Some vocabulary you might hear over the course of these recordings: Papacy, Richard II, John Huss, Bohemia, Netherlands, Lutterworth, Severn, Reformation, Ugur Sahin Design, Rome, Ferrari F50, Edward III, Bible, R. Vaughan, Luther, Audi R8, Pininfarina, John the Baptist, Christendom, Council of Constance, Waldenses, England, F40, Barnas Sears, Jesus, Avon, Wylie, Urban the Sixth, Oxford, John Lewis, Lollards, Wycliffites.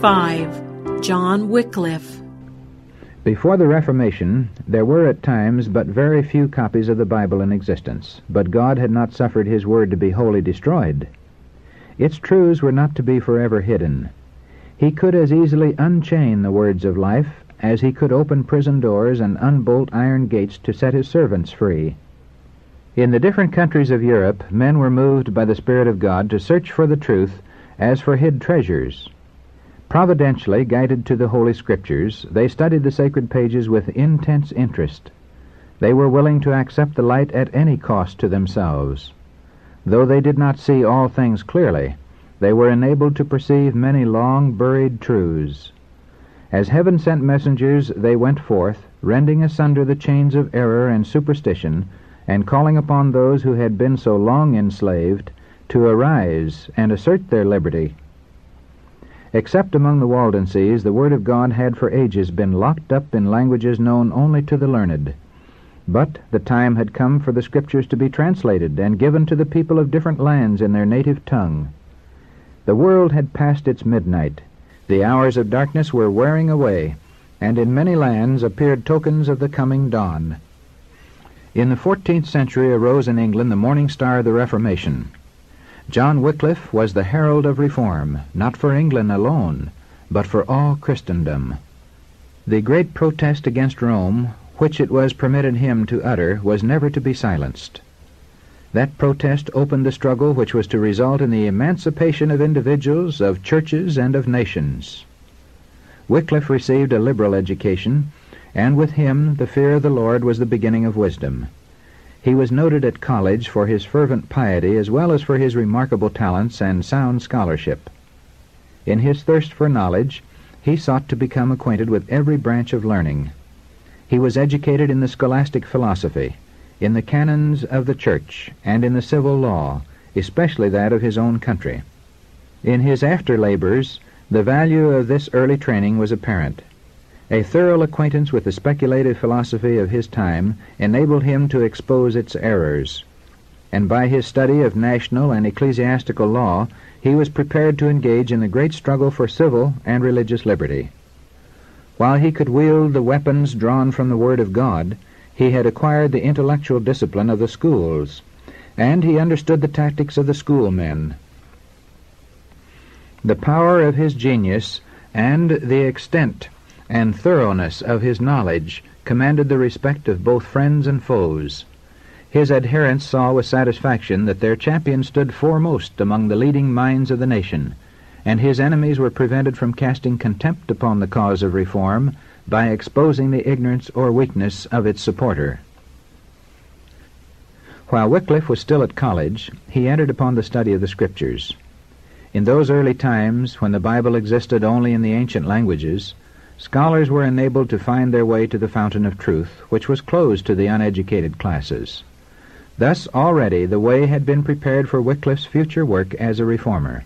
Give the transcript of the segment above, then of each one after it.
5. John Wycliffe. Before the Reformation, there were at times but very few copies of the Bible in existence, but God had not suffered His Word to be wholly destroyed. Its truths were not to be forever hidden. He could as easily unchain the words of life as He could open prison doors and unbolt iron gates to set His servants free. In the different countries of Europe, men were moved by the Spirit of God to search for the truth as for hid treasures. Providentially guided to the Holy Scriptures, they studied the sacred pages with intense interest. They were willing to accept the light at any cost to themselves. Though they did not see all things clearly, they were enabled to perceive many long-buried truths. As heaven sent messengers, they went forth, rending asunder the chains of error and superstition, and calling upon those who had been so long enslaved to arise and assert their liberty. Except among the Waldenses, the Word of God had for ages been locked up in languages known only to the learned. But the time had come for the Scriptures to be translated and given to the people of different lands in their native tongue. The world had passed its midnight. The hours of darkness were wearing away, and in many lands appeared tokens of the coming dawn. In the 14th century arose in England the morning star of the Reformation. John Wycliffe was the herald of reform, not for England alone, but for all Christendom. The great protest against Rome, which it was permitted him to utter, was never to be silenced. That protest opened the struggle which was to result in the emancipation of individuals, of churches, and of nations. Wycliffe received a liberal education, and with him the fear of the Lord was the beginning of wisdom. He was noted at college for his fervent piety as well as for his remarkable talents and sound scholarship. In his thirst for knowledge, he sought to become acquainted with every branch of learning. He was educated in the scholastic philosophy, in the canons of the church, and in the civil law, especially that of his own country. In his after labors, the value of this early training was apparent. A thorough acquaintance with the speculative philosophy of his time enabled him to expose its errors, and by his study of national and ecclesiastical law he was prepared to engage in the great struggle for civil and religious liberty. While he could wield the weapons drawn from the Word of God, he had acquired the intellectual discipline of the schools, and he understood the tactics of the schoolmen. The power of his genius and the extent and thoroughness of his knowledge commanded the respect of both friends and foes. His adherents saw with satisfaction that their champion stood foremost among the leading minds of the nation, and his enemies were prevented from casting contempt upon the cause of reform by exposing the ignorance or weakness of its supporter. While Wycliffe was still at college, he entered upon the study of the Scriptures. In those early times, when the Bible existed only in the ancient languages, scholars were enabled to find their way to the fountain of truth, which was closed to the uneducated classes. Thus already the way had been prepared for Wycliffe's future work as a reformer.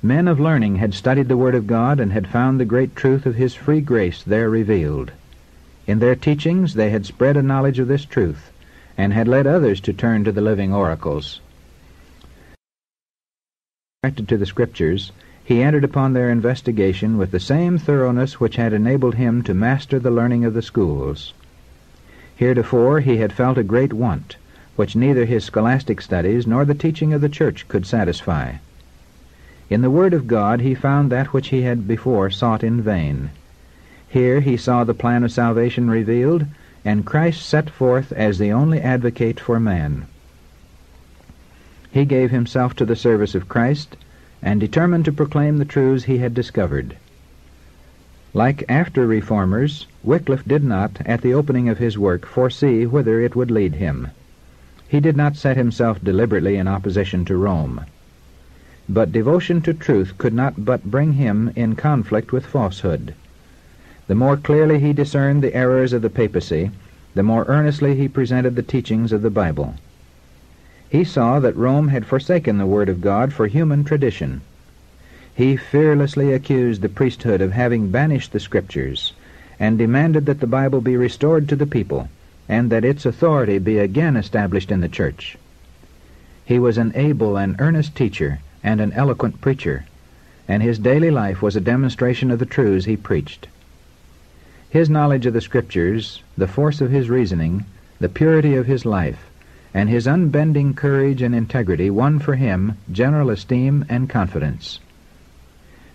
Men of learning had studied the Word of God and had found the great truth of His free grace there revealed. In their teachings they had spread a knowledge of this truth, and had led others to turn to the living oracles. Directed to the Scriptures, he entered upon their investigation with the same thoroughness which had enabled him to master the learning of the schools. Heretofore he had felt a great want, which neither his scholastic studies nor the teaching of the Church could satisfy. In the Word of God he found that which he had before sought in vain. Here he saw the plan of salvation revealed, and Christ set forth as the only advocate for man. He gave himself to the service of Christ, and determined to proclaim the truths he had discovered. Like after reformers, Wycliffe did not, at the opening of his work, foresee whither it would lead him. He did not set himself deliberately in opposition to Rome. But devotion to truth could not but bring him in conflict with falsehood. The more clearly he discerned the errors of the papacy, the more earnestly he presented the teachings of the Bible. He saw that Rome had forsaken the Word of God for human tradition. He fearlessly accused the priesthood of having banished the Scriptures, and demanded that the Bible be restored to the people, and that its authority be again established in the Church. He was an able and earnest teacher and an eloquent preacher, and his daily life was a demonstration of the truths he preached. His knowledge of the Scriptures, the force of his reasoning, the purity of his life, and his unbending courage and integrity won for him general esteem and confidence.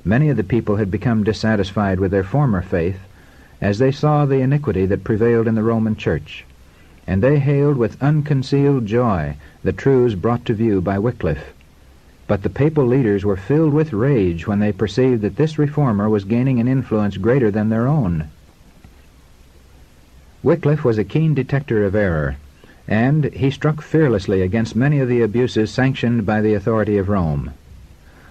Many of the people had become dissatisfied with their former faith as they saw the iniquity that prevailed in the Roman Church, and they hailed with unconcealed joy the truths brought to view by Wycliffe. But the papal leaders were filled with rage when they perceived that this reformer was gaining an influence greater than their own. Wycliffe was a keen detector of error, and he struck fearlessly against many of the abuses sanctioned by the authority of Rome.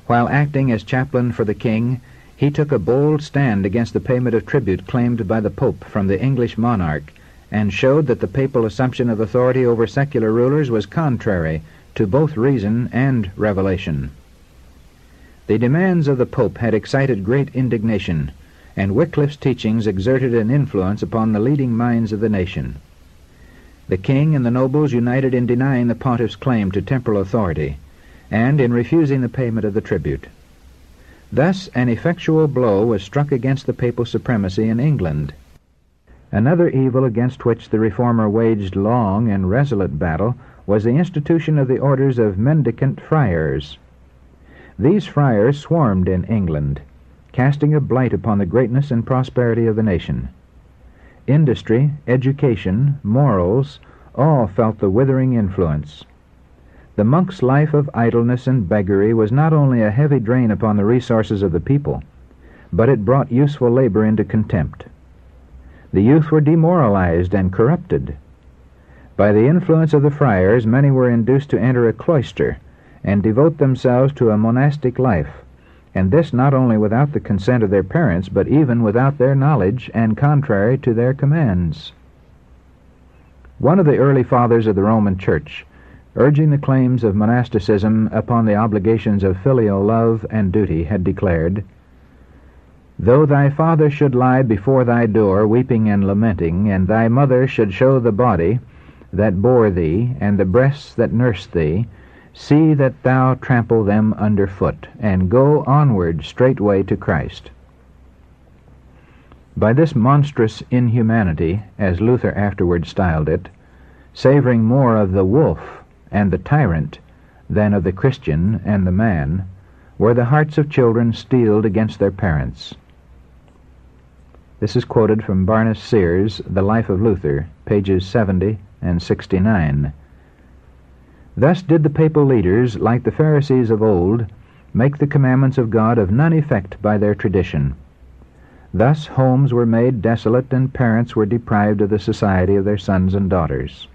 While acting as chaplain for the king, he took a bold stand against the payment of tribute claimed by the Pope from the English monarch, and showed that the papal assumption of authority over secular rulers was contrary to both reason and revelation. The demands of the Pope had excited great indignation, and Wycliffe's teachings exerted an influence upon the leading minds of the nation. The king and the nobles united in denying the pontiff's claim to temporal authority, and in refusing the payment of the tribute. Thus an effectual blow was struck against the papal supremacy in England. Another evil against which the reformer waged long and resolute battle was the institution of the orders of mendicant friars. These friars swarmed in England, casting a blight upon the greatness and prosperity of the nation. Industry, education, morals, all felt the withering influence. The monk's life of idleness and beggary was not only a heavy drain upon the resources of the people, but it brought useful labor into contempt. The youth were demoralized and corrupted. By the influence of the friars, many were induced to enter a cloister and devote themselves to a monastic life, and this not only without the consent of their parents, but even without their knowledge and contrary to their commands. One of the early fathers of the Roman Church, urging the claims of monasticism upon the obligations of filial love and duty, had declared, "Though thy father should lie before thy door weeping and lamenting, and thy mother should show the body that bore thee and the breasts that nursed thee, see that thou trample them under foot, and go onward straightway to Christ." By this monstrous inhumanity, as Luther afterward styled it, savoring more of the wolf and the tyrant than of the Christian and the man, were the hearts of children steeled against their parents. This is quoted from Barnas Sears, The Life of Luther, pages 70 and 69. Thus did the papal leaders, like the Pharisees of old, make the commandments of God of none effect by their tradition. Thus homes were made desolate, and parents were deprived of the society of their sons and daughters.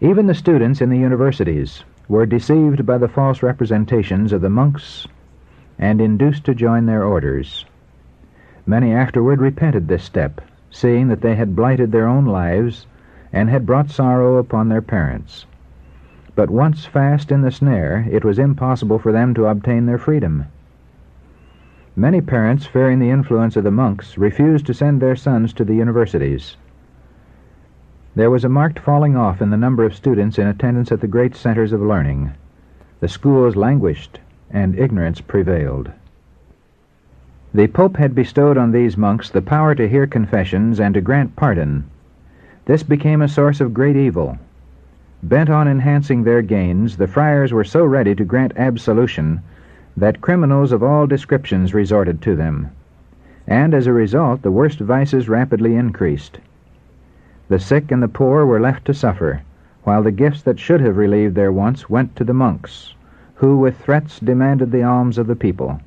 Even the students in the universities were deceived by the false representations of the monks and induced to join their orders. Many afterward repented this step, seeing that they had blighted their own lives and had brought sorrow upon their parents. But once fast in the snare, it was impossible for them to obtain their freedom. Many parents, fearing the influence of the monks, refused to send their sons to the universities. There was a marked falling off in the number of students in attendance at the great centers of learning. The schools languished, and ignorance prevailed. The Pope had bestowed on these monks the power to hear confessions and to grant pardon. This became a source of great evil. Bent on enhancing their gains, the friars were so ready to grant absolution that criminals of all descriptions resorted to them, and as a result the worst vices rapidly increased. The sick and the poor were left to suffer, while the gifts that should have relieved their wants went to the monks, who with threats demanded the alms of the people,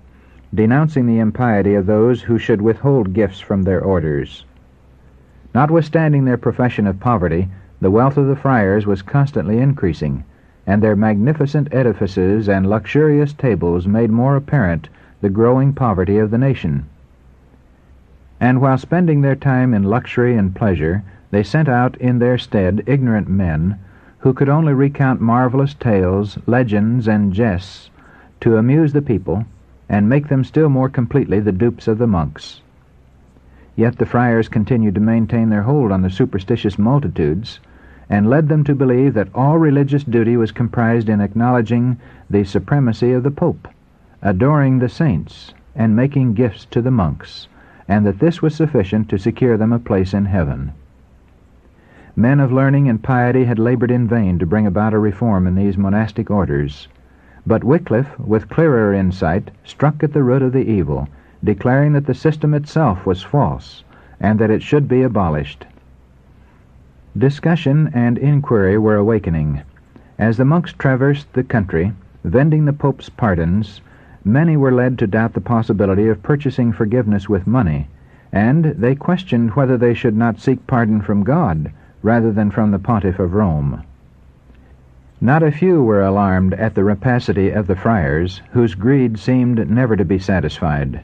denouncing the impiety of those who should withhold gifts from their orders. Notwithstanding their profession of poverty, the wealth of the friars was constantly increasing, and their magnificent edifices and luxurious tables made more apparent the growing poverty of the nation. And while spending their time in luxury and pleasure, they sent out in their stead ignorant men who could only recount marvelous tales, legends, and jests to amuse the people and make them still more completely the dupes of the monks. Yet the friars continued to maintain their hold on the superstitious multitudes and led them to believe that all religious duty was comprised in acknowledging the supremacy of the Pope, adoring the saints, and making gifts to the monks, and that this was sufficient to secure them a place in heaven. Men of learning and piety had labored in vain to bring about a reform in these monastic orders, but Wycliffe, with clearer insight, struck at the root of the evil, declaring that the system itself was false, and that it should be abolished. Discussion and inquiry were awakening. As the monks traversed the country, vending the Pope's pardons, many were led to doubt the possibility of purchasing forgiveness with money, and they questioned whether they should not seek pardon from God rather than from the Pontiff of Rome. Not a few were alarmed at the rapacity of the friars, whose greed seemed never to be satisfied.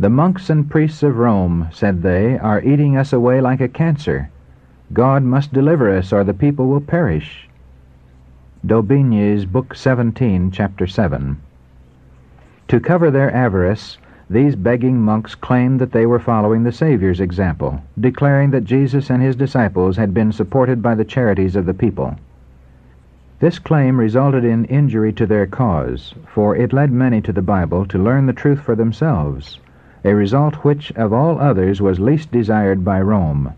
"The monks and priests of Rome," said they, "are eating us away like a cancer. God must deliver us, or the people will perish." D'Aubigny's Book 17, Chapter 7. To cover their avarice, these begging monks claimed that they were following the Savior's example, declaring that Jesus and his disciples had been supported by the charities of the people. This claim resulted in injury to their cause, for it led many to the Bible to learn the truth for themselves, a result which, of all others, was least desired by Rome.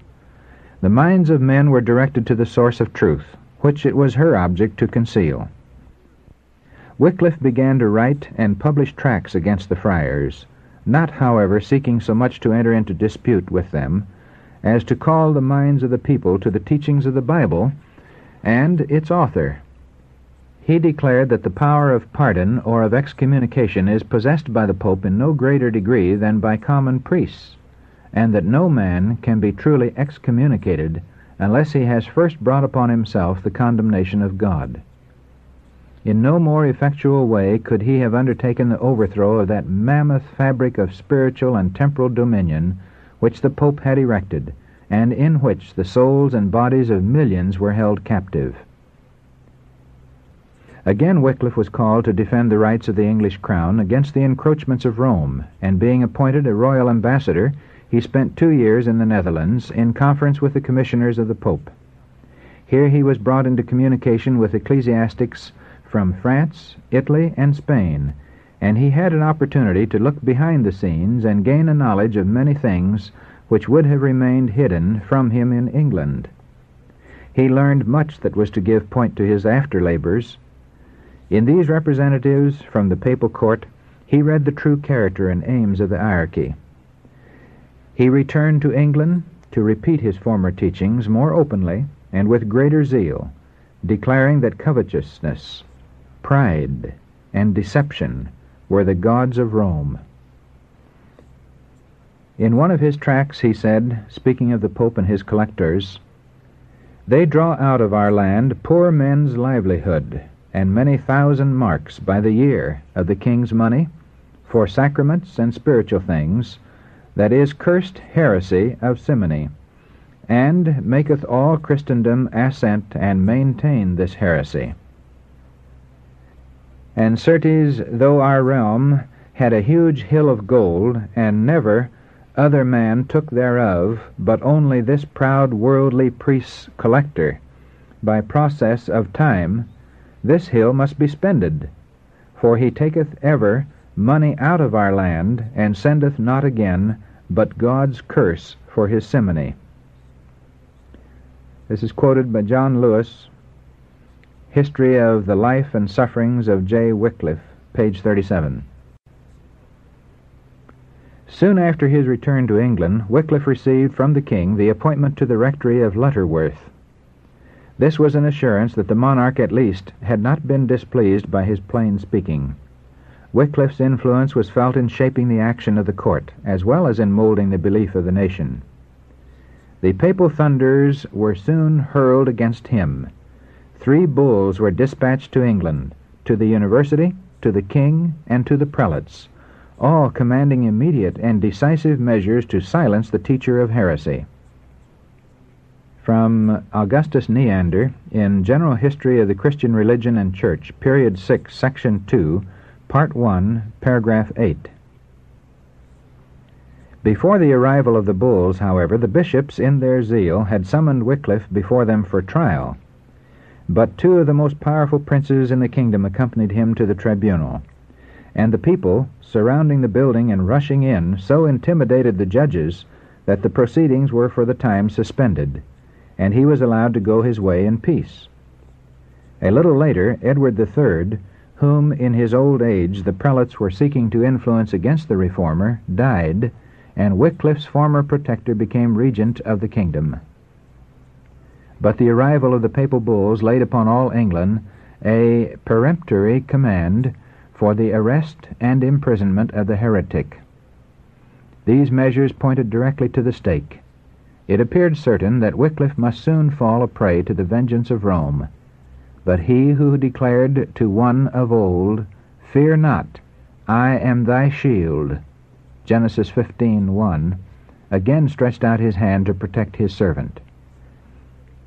The minds of men were directed to the source of truth, which it was her object to conceal. Wycliffe began to write and publish tracts against the friars, not, however, seeking so much to enter into dispute with them as to call the minds of the people to the teachings of the Bible and its author. He declared that the power of pardon or of excommunication is possessed by the Pope in no greater degree than by common priests, and that no man can be truly excommunicated unless he has first brought upon himself the condemnation of God. In no more effectual way could he have undertaken the overthrow of that mammoth fabric of spiritual and temporal dominion which the Pope had erected, and in which the souls and bodies of millions were held captive. Again Wycliffe was called to defend the rights of the English crown against the encroachments of Rome, and being appointed a royal ambassador, he spent 2 years in the Netherlands in conference with the commissioners of the Pope. Here he was brought into communication with ecclesiastics from France, Italy, and Spain, and he had an opportunity to look behind the scenes and gain a knowledge of many things which would have remained hidden from him in England. He learned much that was to give point to his after labors. In these representatives from the papal court, he read the true character and aims of the hierarchy. He returned to England to repeat his former teachings more openly and with greater zeal, declaring that covetousness, pride, and deception were the gods of Rome. In one of his tracts he said, speaking of the Pope and his collectors, "They draw out of our land poor men's livelihood and many thousand marks by the year of the king's money for sacraments and spiritual things, that is, cursed heresy of simony, and maketh all Christendom assent and maintain this heresy. And certes, though our realm had a huge hill of gold, and never other man took thereof, but only this proud worldly priest's collector, by process of time, this hill must be spended, for he taketh ever money out of our land, and sendeth not again, but God's curse for his simony." This is quoted by John Lewis, History of the Life and Sufferings of J. Wycliffe, page 37. Soon after his return to England, Wycliffe received from the king the appointment to the rectory of Lutterworth. This was an assurance that the monarch at least had not been displeased by his plain speaking. Wycliffe's influence was felt in shaping the action of the court, as well as in molding the belief of the nation. The papal thunders were soon hurled against him. 3 bulls were dispatched to England, to the university, to the king, and to the prelates, all commanding immediate and decisive measures to silence the teacher of heresy. From Augustus Neander, in General History of the Christian Religion and Church, Period 6, Section 2, Part 1, Paragraph 8. Before the arrival of the bulls, however, the bishops, in their zeal, had summoned Wycliffe before them for trial. But two of the most powerful princes in the kingdom accompanied him to the tribunal, and the people, surrounding the building and rushing in, so intimidated the judges that the proceedings were for the time suspended, and he was allowed to go his way in peace. A little later, Edward III, whom in his old age the prelates were seeking to influence against the reformer, died, and Wycliffe's former protector became regent of the kingdom. But the arrival of the papal bulls laid upon all England a peremptory command for the arrest and imprisonment of the heretic. These measures pointed directly to the stake. It appeared certain that Wycliffe must soon fall a prey to the vengeance of Rome. But he who declared to one of old, "Fear not, I am thy shield," Genesis 15:1, again stretched out his hand to protect his servant.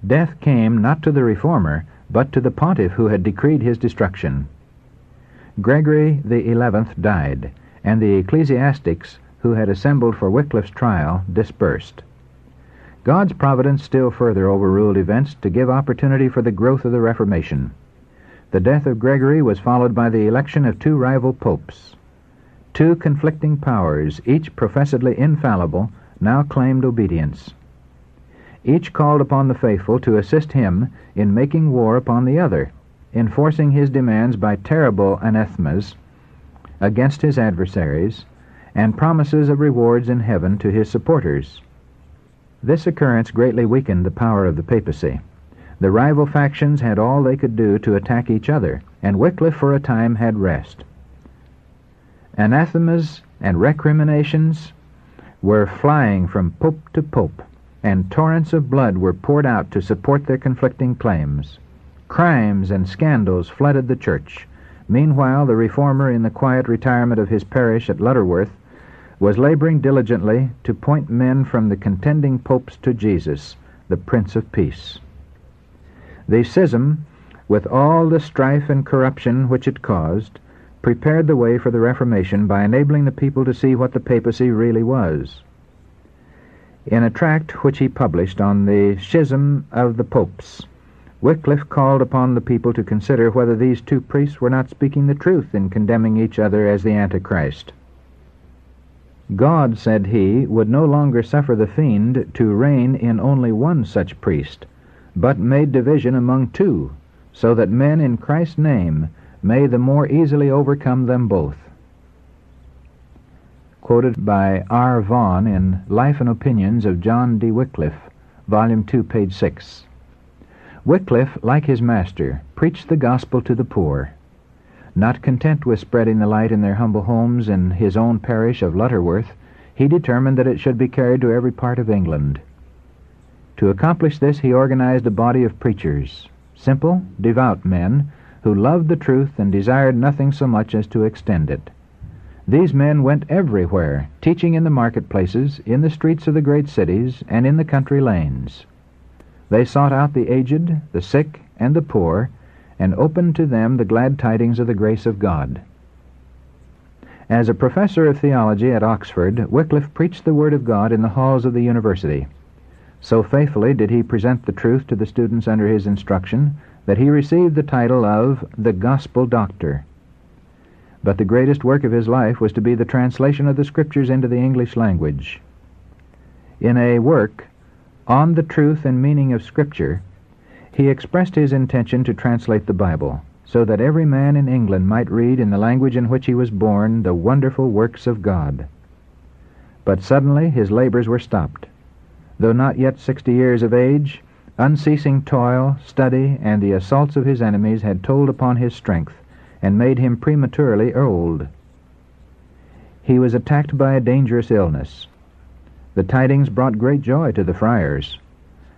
Death came not to the reformer, but to the pontiff who had decreed his destruction. Gregory the 11th died, and the ecclesiastics who had assembled for Wycliffe's trial dispersed. God's providence still further overruled events to give opportunity for the growth of the Reformation. The death of Gregory was followed by the election of two rival popes. Two conflicting powers, each professedly infallible, now claimed obedience. Each called upon the faithful to assist him in making war upon the other, enforcing his demands by terrible anathemas against his adversaries, and promises of rewards in heaven to his supporters. This occurrence greatly weakened the power of the papacy. The rival factions had all they could do to attack each other, and Wycliffe for a time had rest. Anathemas and recriminations were flying from pope to pope, and torrents of blood were poured out to support their conflicting claims. Crimes and scandals flooded the church. Meanwhile, the reformer, in the quiet retirement of his parish at Lutterworth, was laboring diligently to point men from the contending popes to Jesus, the Prince of Peace. The schism, with all the strife and corruption which it caused, prepared the way for the Reformation by enabling the people to see what the papacy really was. In a tract which he published on the schism of the popes, Wycliffe called upon the people to consider whether these two priests were not speaking the truth in condemning each other as the Antichrist. God, said he, would no longer suffer the fiend to reign in only one such priest, but made division among two, so that men in Christ's name may the more easily overcome them both. Quoted by R. Vaughan in Life and Opinions of John D. Wycliffe, Volume 2, page 6. Wycliffe, like his master, preached the gospel to the poor. Not content with spreading the light in their humble homes in his own parish of Lutterworth, he determined that it should be carried to every part of England. To accomplish this, he organized a body of preachers, simple, devout men, who loved the truth and desired nothing so much as to extend it. These men went everywhere, teaching in the marketplaces, in the streets of the great cities, and in the country lanes. They sought out the aged, the sick, and the poor, and opened to them the glad tidings of the grace of God. As a professor of theology at Oxford, Wycliffe preached the Word of God in the halls of the university. So faithfully did he present the truth to the students under his instruction that he received the title of the Gospel Doctor. But the greatest work of his life was to be the translation of the Scriptures into the English language. In a work, On the Truth and Meaning of Scripture, he expressed his intention to translate the Bible, so that every man in England might read in the language in which he was born the wonderful works of God. But suddenly his labors were stopped. Though not yet 60 years of age, unceasing toil, study, and the assaults of his enemies had told upon his strength, and made him prematurely old. He was attacked by a dangerous illness. The tidings brought great joy to the friars.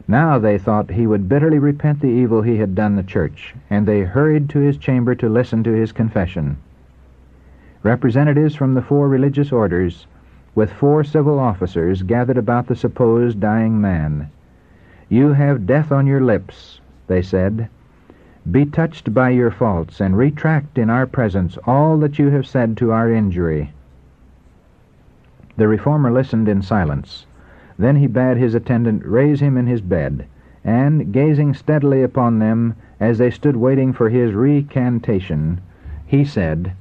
Now, they thought, he would bitterly repent the evil he had done the church, and they hurried to his chamber to listen to his confession. Representatives from the four religious orders, with four civil officers, gathered about the supposed dying man. "You have death on your lips," they said. "Be touched by your faults, and retract in our presence all that you have said to our injury." The reformer listened in silence. Then he bade his attendant raise him in his bed, and, gazing steadily upon them as they stood waiting for his recantation, he said,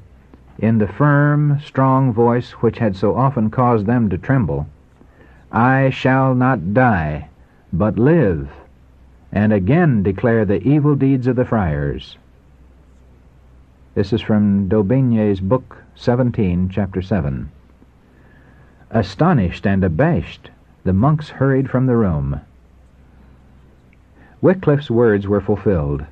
in the firm, strong voice which had so often caused them to tremble, "I shall not die, but live, and again declare the evil deeds of the friars." This is from D'Aubigny's Book 17, Chapter 7. Astonished and abashed, the monks hurried from the room. Wycliffe's words were fulfilled.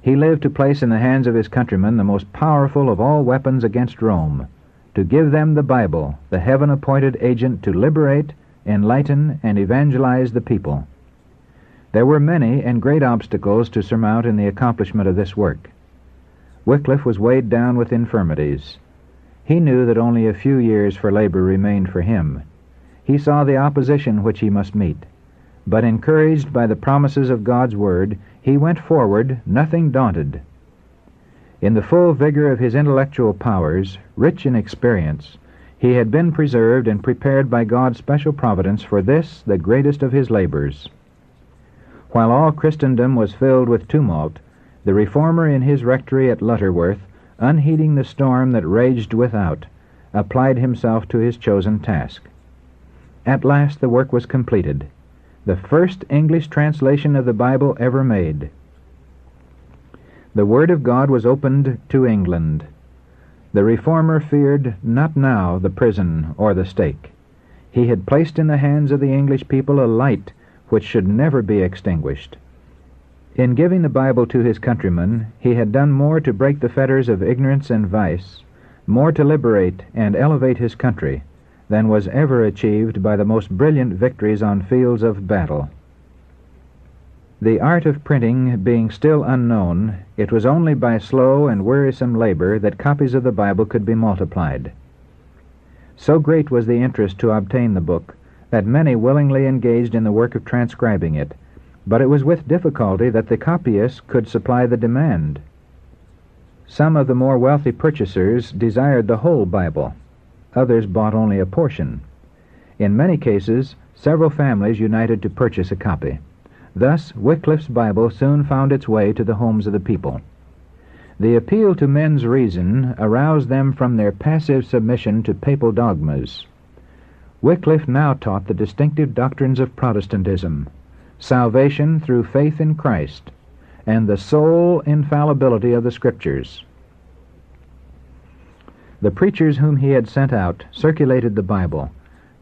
He lived to place in the hands of his countrymen the most powerful of all weapons against Rome, to give them the Bible, the heaven-appointed agent to liberate, enlighten, and evangelize the people. There were many and great obstacles to surmount in the accomplishment of this work. Wycliffe was weighed down with infirmities. He knew that only a few years for labor remained for him. He saw the opposition which he must meet. But encouraged by the promises of God's word, he went forward, nothing daunted. In the full vigor of his intellectual powers, rich in experience, he had been preserved and prepared by God's special providence for this, the greatest of his labors. While all Christendom was filled with tumult, the reformer in his rectory at Lutterworth, unheeding the storm that raged without, applied himself to his chosen task. At last the work was completed, the first English translation of the Bible ever made. The Word of God was opened to England. The reformer feared not now the prison or the stake. He had placed in the hands of the English people a light which should never be extinguished. In giving the Bible to his countrymen, he had done more to break the fetters of ignorance and vice, more to liberate and elevate his country, than was ever achieved by the most brilliant victories on fields of battle. The art of printing being still unknown, it was only by slow and wearisome labor that copies of the Bible could be multiplied. So great was the interest to obtain the book that many willingly engaged in the work of transcribing it, but it was with difficulty that the copyists could supply the demand. Some of the more wealthy purchasers desired the whole Bible. Others bought only a portion. In many cases, several families united to purchase a copy. Thus, Wycliffe's Bible soon found its way to the homes of the people. The appeal to men's reason aroused them from their passive submission to papal dogmas. Wycliffe now taught the distinctive doctrines of Protestantism, salvation through faith in Christ, and the sole infallibility of the Scriptures. The preachers whom he had sent out circulated the Bible,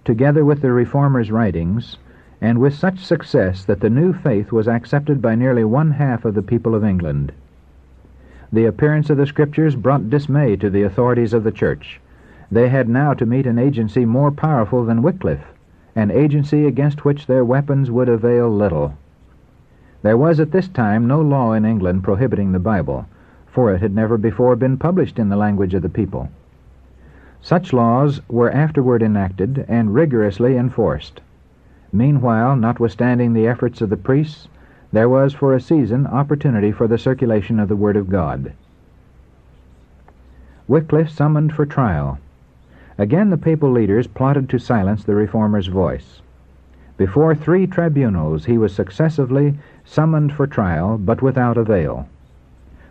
together with the Reformer's writings, and with such success that the new faith was accepted by nearly one-half of the people of England. The appearance of the Scriptures brought dismay to the authorities of the Church. They had now to meet an agency more powerful than Wycliffe, an agency against which their weapons would avail little. There was at this time no law in England prohibiting the Bible, for it had never before been published in the language of the people. Such laws were afterward enacted and rigorously enforced. Meanwhile, notwithstanding the efforts of the priests, there was for a season opportunity for the circulation of the Word of God. Wycliffe summoned for trial. Again the papal leaders plotted to silence the reformer's voice. Before three tribunals he was successively summoned for trial, but without avail.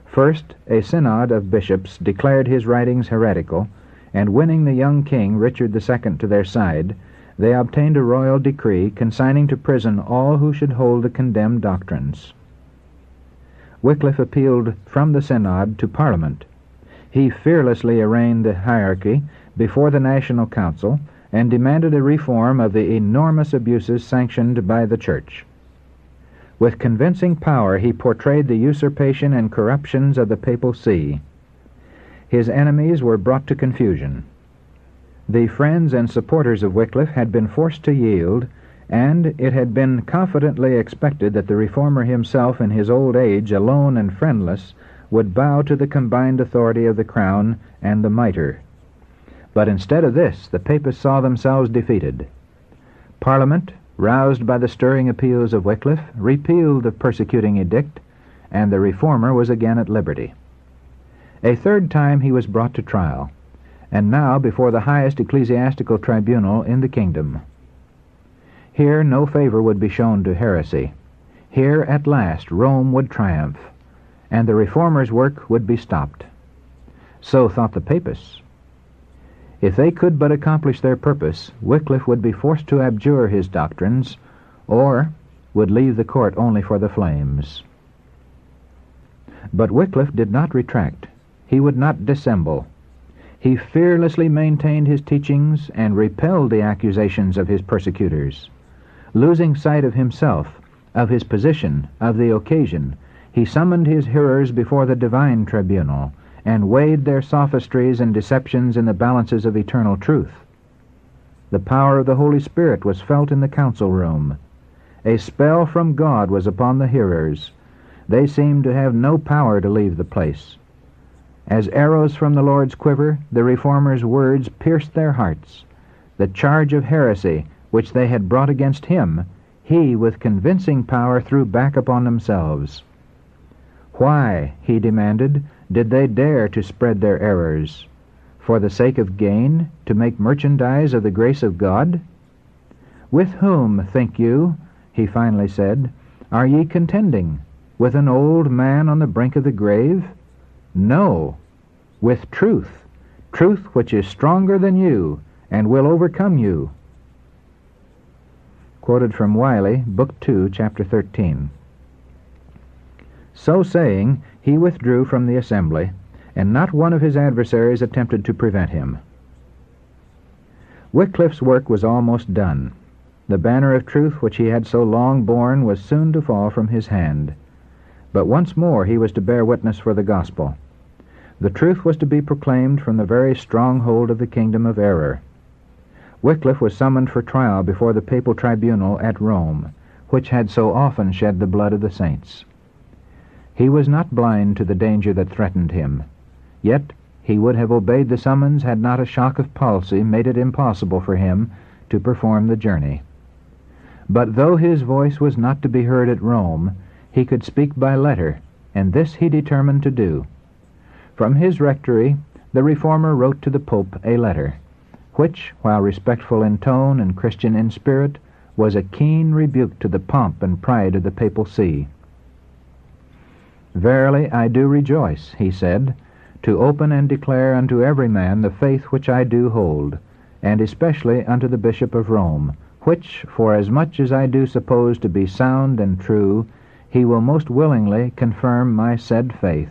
First, a synod of bishops declared his writings heretical, and winning the young king Richard II to their side, they obtained a royal decree consigning to prison all who should hold the condemned doctrines. Wycliffe appealed from the synod to Parliament. He fearlessly arraigned the hierarchy before the National Council and demanded a reform of the enormous abuses sanctioned by the Church. With convincing power he portrayed the usurpation and corruptions of the Papal See. His enemies were brought to confusion. The friends and supporters of Wycliffe had been forced to yield, and it had been confidently expected that the reformer himself in his old age, alone and friendless, would bow to the combined authority of the crown and the mitre. But instead of this, the papists saw themselves defeated. Parliament, roused by the stirring appeals of Wycliffe, repealed the persecuting edict, and the reformer was again at liberty. A third time he was brought to trial. and now before the highest ecclesiastical tribunal in the kingdom. Here no favor would be shown to heresy. Here at last Rome would triumph, and the reformers' work would be stopped. So thought the papists. If they could but accomplish their purpose, Wycliffe would be forced to abjure his doctrines, or would leave the court only for the flames. But Wycliffe did not retract. He would not dissemble. He fearlessly maintained his teachings and repelled the accusations of his persecutors. Losing sight of himself, of his position, of the occasion, he summoned his hearers before the divine tribunal and weighed their sophistries and deceptions in the balances of eternal truth. The power of the Holy Spirit was felt in the council room. A spell from God was upon the hearers. They seemed to have no power to leave the place. As arrows from the Lord's quiver, the Reformers' words pierced their hearts. The charge of heresy which they had brought against him, he with convincing power threw back upon themselves. Why, he demanded, did they dare to spread their errors? For the sake of gain, to make merchandise of the grace of God? With whom, think you, he finally said, are ye contending? With an old man on the brink of the grave? No, with truth, truth which is stronger than you and will overcome you. Quoted from Wylie, Book 2, Chapter 13. So saying, he withdrew from the assembly, and not one of his adversaries attempted to prevent him. Wycliffe's work was almost done. The banner of truth which he had so long borne was soon to fall from his hand. But once more he was to bear witness for the gospel. The truth was to be proclaimed from the very stronghold of the kingdom of error. Wycliffe was summoned for trial before the papal tribunal at Rome, which had so often shed the blood of the saints. He was not blind to the danger that threatened him. Yet he would have obeyed the summons had not a shock of palsy made it impossible for him to perform the journey. But though his voice was not to be heard at Rome, he could speak by letter, and this he determined to do. From his rectory, the reformer wrote to the Pope a letter, which, while respectful in tone and Christian in spirit, was a keen rebuke to the pomp and pride of the papal see. Verily I do rejoice, he said, to open and declare unto every man the faith which I do hold, and especially unto the Bishop of Rome, which, for as much as I do suppose to be sound and true, he will most willingly confirm my said faith,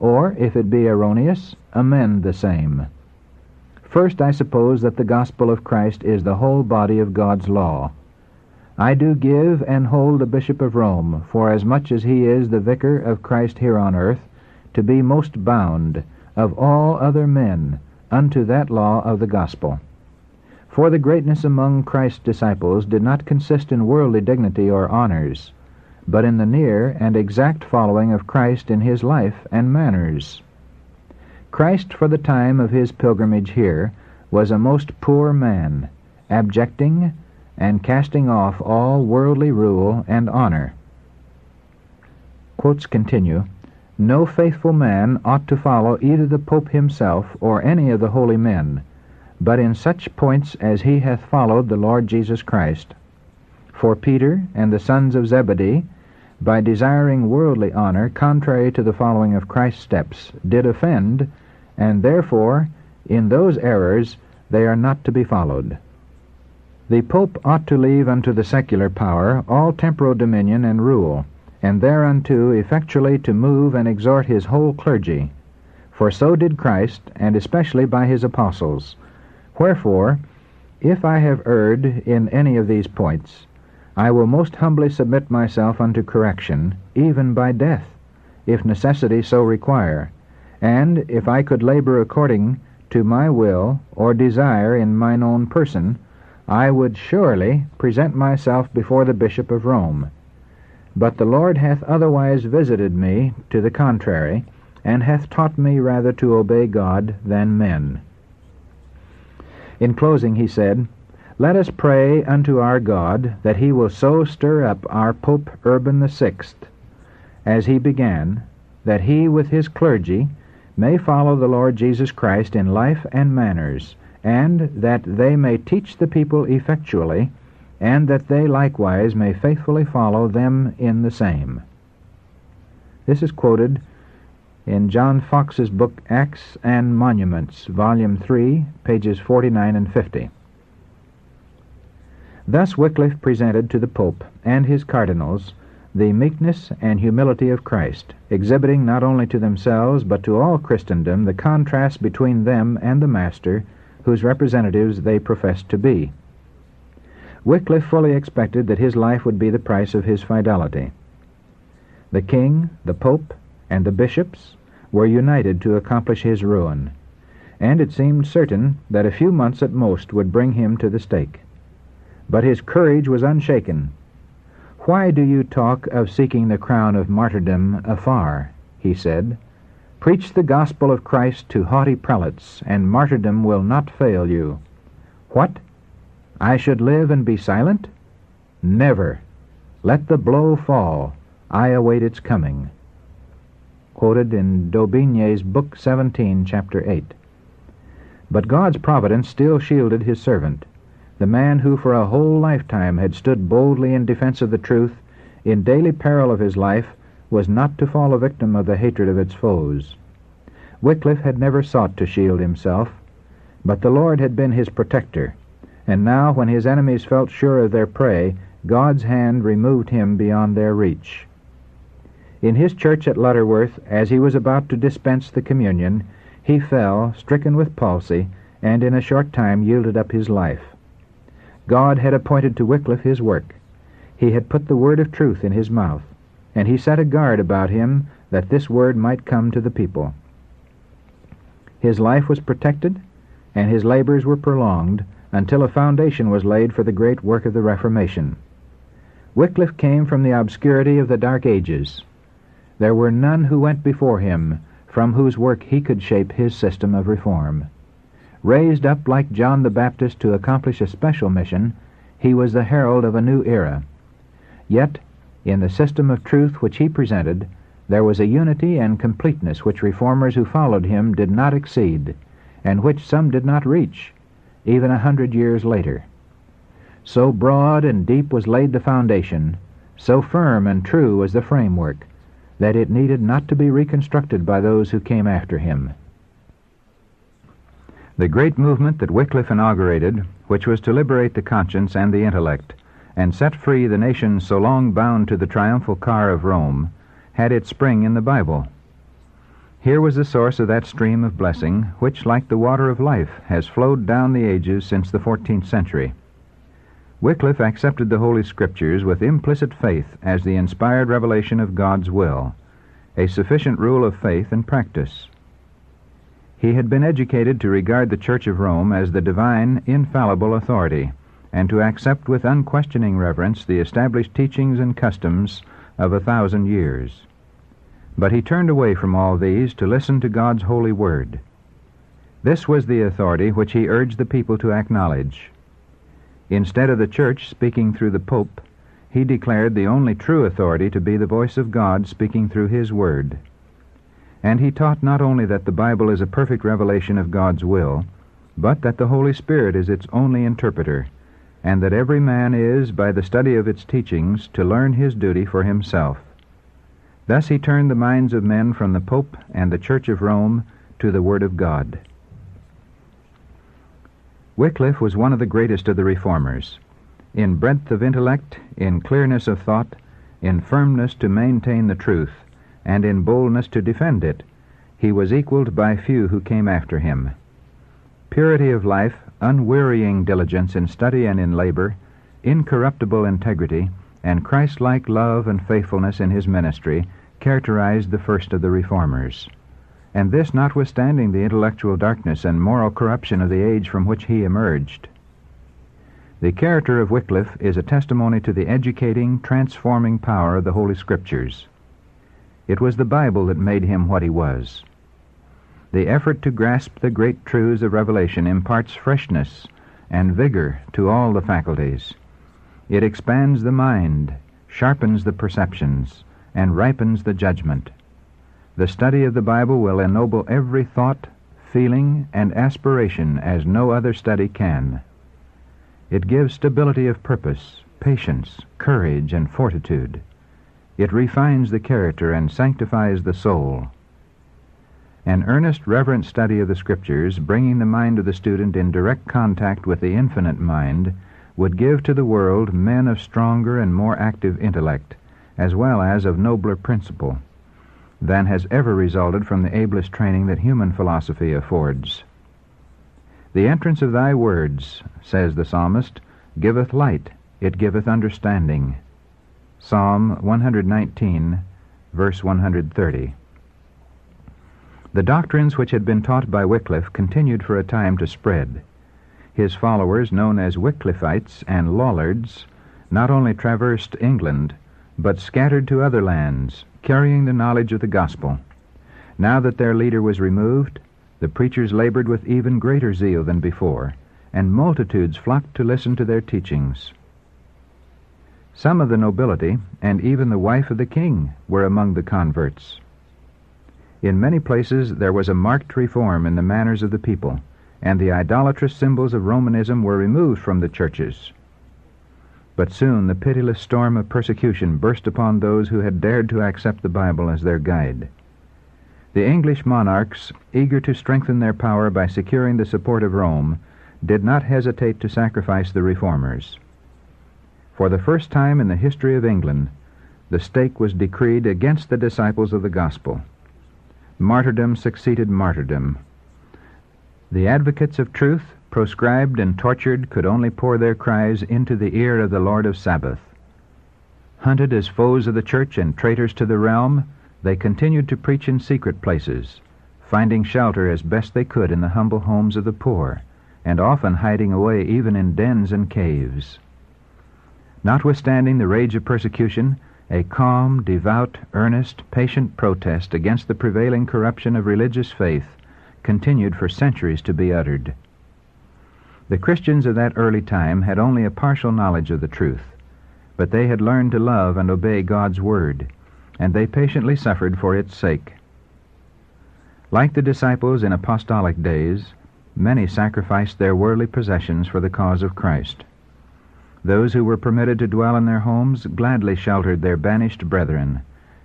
or, if it be erroneous, amend the same. First, I suppose that the gospel of Christ is the whole body of God's law. I do give and hold the Bishop of Rome, for as much as he is the vicar of Christ here on earth, to be most bound, of all other men, unto that law of the gospel. For the greatness among Christ's disciples did not consist in worldly dignity or honors, but in the near and exact following of Christ in his life and manners. Christ, for the time of his pilgrimage here, was a most poor man, abjecting and casting off all worldly rule and honor. Quotes continue, "No faithful man ought to follow either the Pope himself or any of the holy men, but in such points as he hath followed the Lord Jesus Christ. For Peter and the sons of Zebedee, by desiring worldly honor contrary to the following of Christ's steps, did offend, and therefore in those errors they are not to be followed. The Pope ought to leave unto the secular power all temporal dominion and rule, and thereunto effectually to move and exhort his whole clergy, for so did Christ, and especially by his apostles. Wherefore, if I have erred in any of these points, I will most humbly submit myself unto correction, even by death, if necessity so require, and if I could labor according to my will or desire in mine own person, I would surely present myself before the Bishop of Rome. But the Lord hath otherwise visited me to the contrary, and hath taught me rather to obey God than men." In closing he said, "Let us pray unto our God that he will so stir up our Pope Urban the Sixth, as he began, that he with his clergy may follow the Lord Jesus Christ in life and manners, and that they may teach the people effectually, and that they likewise may faithfully follow them in the same." This is quoted in John Fox's book Acts and Monuments, Volume 3, pages 49 and 50. Thus Wycliffe presented to the Pope and his cardinals the meekness and humility of Christ, exhibiting not only to themselves but to all Christendom the contrast between them and the Master, whose representatives they professed to be. Wycliffe fully expected that his life would be the price of his fidelity. The king, the pope, and the bishops were united to accomplish his ruin, and it seemed certain that a few months at most would bring him to the stake. But his courage was unshaken. "Why do you talk of seeking the crown of martyrdom afar?" he said. "Preach the gospel of Christ to haughty prelates, and martyrdom will not fail you." "What? I should live and be silent? Never. Let the blow fall. I await its coming." Quoted in D'Aubigny's Book 17, Chapter 8. But God's providence still shielded his servant, the man who for a whole lifetime had stood boldly in defense of the truth, in daily peril of his life, was not to fall a victim of the hatred of its foes. Wycliffe had never sought to shield himself, but the Lord had been his protector, and now when his enemies felt sure of their prey, God's hand removed him beyond their reach. In his church at Lutterworth, as he was about to dispense the communion, he fell, stricken with palsy, and in a short time yielded up his life. God had appointed to Wycliffe his work. He had put the word of truth in his mouth, and he set a guard about him that this word might come to the people. His life was protected, and his labors were prolonged, until a foundation was laid for the great work of the Reformation. Wycliffe came from the obscurity of the Dark Ages. There were none who went before him from whose work he could shape his system of reform. Raised up like John the Baptist to accomplish a special mission, he was the herald of a new era. Yet, in the system of truth which he presented, there was a unity and completeness which reformers who followed him did not exceed, and which some did not reach, even 100 years later. So broad and deep was laid the foundation, so firm and true was the framework, that it needed not to be reconstructed by those who came after him. The great movement that Wycliffe inaugurated, which was to liberate the conscience and the intellect, and set free the nation so long bound to the triumphal car of Rome, had its spring in the Bible. Here was the source of that stream of blessing, which, like the water of life, has flowed down the ages since the 14th century. Wycliffe accepted the Holy Scriptures with implicit faith as the inspired revelation of God's will, a sufficient rule of faith and practice. He had been educated to regard the Church of Rome as the divine, infallible authority, and to accept with unquestioning reverence the established teachings and customs of 1,000 years. But he turned away from all these to listen to God's holy word. This was the authority which he urged the people to acknowledge. Instead of the Church speaking through the Pope, he declared the only true authority to be the voice of God speaking through his word. And he taught not only that the Bible is a perfect revelation of God's will, but that the Holy Spirit is its only interpreter, and that every man is, by the study of its teachings, to learn his duty for himself. Thus he turned the minds of men from the Pope and the Church of Rome to the Word of God. Wycliffe was one of the greatest of the reformers. In breadth of intellect, in clearness of thought, in firmness to maintain the truth, and in boldness to defend it, he was equaled by few who came after him. Purity of life, unwearying diligence in study and in labor, incorruptible integrity, and Christ-like love and faithfulness in his ministry characterized the first of the reformers. And this notwithstanding the intellectual darkness and moral corruption of the age from which he emerged. The character of Wycliffe is a testimony to the educating, transforming power of the Holy Scriptures. It was the Bible that made him what he was. The effort to grasp the great truths of Revelation imparts freshness and vigor to all the faculties. It expands the mind, sharpens the perceptions, and ripens the judgment. The study of the Bible will ennoble every thought, feeling, and aspiration as no other study can. It gives stability of purpose, patience, courage, and fortitude. It refines the character and sanctifies the soul. An earnest, reverent study of the Scriptures, bringing the mind of the student in direct contact with the infinite mind, would give to the world men of stronger and more active intellect, as well as of nobler principle, than has ever resulted from the ablest training that human philosophy affords. The entrance of thy words, says the psalmist, giveth light, it giveth understanding. Psalm 119, verse 130. The doctrines which had been taught by Wycliffe continued for a time to spread. His followers, known as Wycliffites and Lollards, not only traversed England, but scattered to other lands, carrying the knowledge of the gospel. Now that their leader was removed, the preachers labored with even greater zeal than before, and multitudes flocked to listen to their teachings. Some of the nobility, and even the wife of the king, were among the converts. In many places there was a marked reform in the manners of the people, and the idolatrous symbols of Romanism were removed from the churches. But soon the pitiless storm of persecution burst upon those who had dared to accept the Bible as their guide. The English monarchs, eager to strengthen their power by securing the support of Rome, did not hesitate to sacrifice the reformers. For the first time in the history of England, the stake was decreed against the disciples of the gospel. Martyrdom succeeded martyrdom. The advocates of truth, proscribed and tortured, could only pour their cries into the ear of the Lord of Sabbath. Hunted as foes of the church and traitors to the realm, they continued to preach in secret places, finding shelter as best they could in the humble homes of the poor, and often hiding away even in dens and caves. Notwithstanding the rage of persecution, a calm, devout, earnest, patient protest against the prevailing corruption of religious faith continued for centuries to be uttered. The Christians of that early time had only a partial knowledge of the truth, but they had learned to love and obey God's word, and they patiently suffered for its sake. Like the disciples in apostolic days, many sacrificed their worldly possessions for the cause of Christ. Those who were permitted to dwell in their homes gladly sheltered their banished brethren,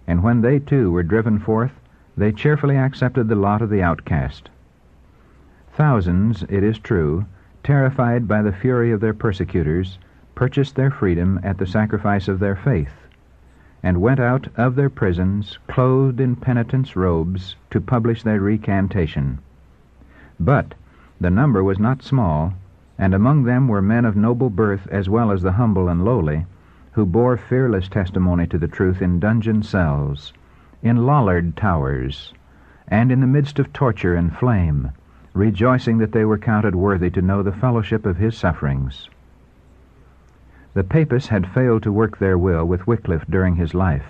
and when they too were driven forth, they cheerfully accepted the lot of the outcast. Thousands, it is true, terrified by the fury of their persecutors, purchased their freedom at the sacrifice of their faith, and went out of their prisons, clothed in penitents' robes, to publish their recantation. But the number was not small, and among them were men of noble birth as well as the humble and lowly, who bore fearless testimony to the truth in dungeon cells, in Lollard towers, and in the midst of torture and flame, rejoicing that they were counted worthy to know the fellowship of his sufferings. The Papists had failed to work their will with Wycliffe during his life,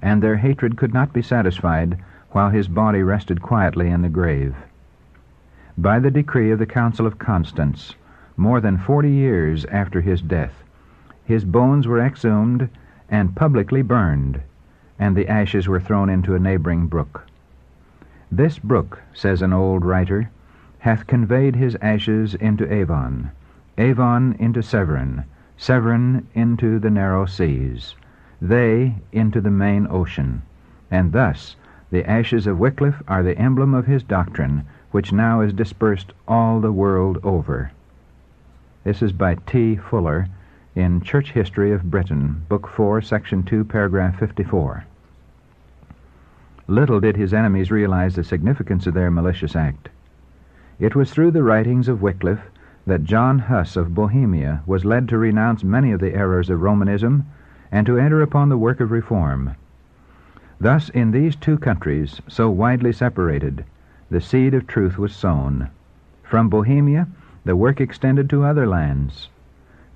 and their hatred could not be satisfied while his body rested quietly in the grave. By the decree of the Council of Constance, more than 40 years after his death, his bones were exhumed and publicly burned, and the ashes were thrown into a neighboring brook. "This brook," says an old writer, "hath conveyed his ashes into Avon, Avon into Severn, Severn into the narrow seas, they into the main ocean." And thus the ashes of Wycliffe are the emblem of his doctrine, which now is dispersed all the world over. This is by T. Fuller in Church History of Britain, Book 4, Section 2, paragraph 54. Little did his enemies realize the significance of their malicious act. It was through the writings of Wycliffe that John Huss of Bohemia was led to renounce many of the errors of Romanism and to enter upon the work of reform. Thus, in these two countries, so widely separated, the seed of truth was sown. From Bohemia, the work extended to other lands.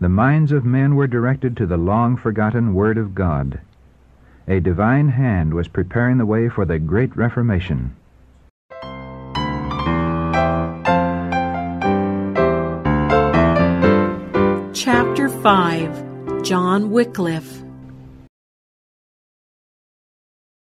The minds of men were directed to the long-forgotten Word of God. A divine hand was preparing the way for the Great Reformation. Chapter 5. John Wycliffe.